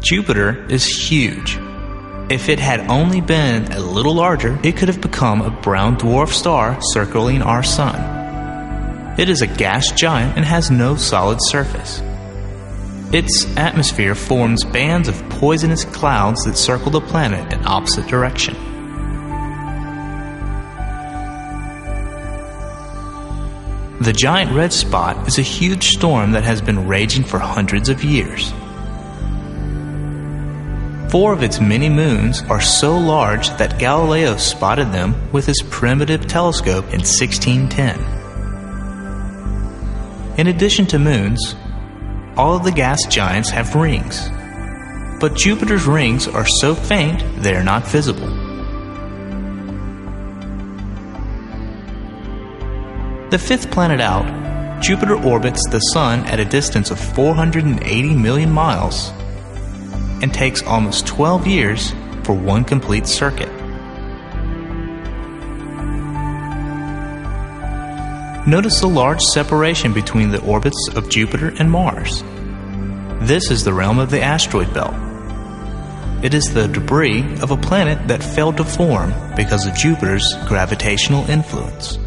Jupiter is huge. If it had only been a little larger, it could have become a brown dwarf star circling our Sun. It is a gas giant and has no solid surface. Its atmosphere forms bands of poisonous clouds that circle the planet in opposite direction. The giant red spot is a huge storm that has been raging for hundreds of years. 4 of its many moons are so large that Galileo spotted them with his primitive telescope in 1610. In addition to moons, all of the gas giants have rings, but Jupiter's rings are so faint they are not visible. The 5th planet out, Jupiter orbits the Sun at a distance of 480 million miles and takes almost 12 years for one complete circuit. Notice the large separation between the orbits of Jupiter and Mars. This is the realm of the asteroid belt. It is the debris of a planet that failed to form because of Jupiter's gravitational influence.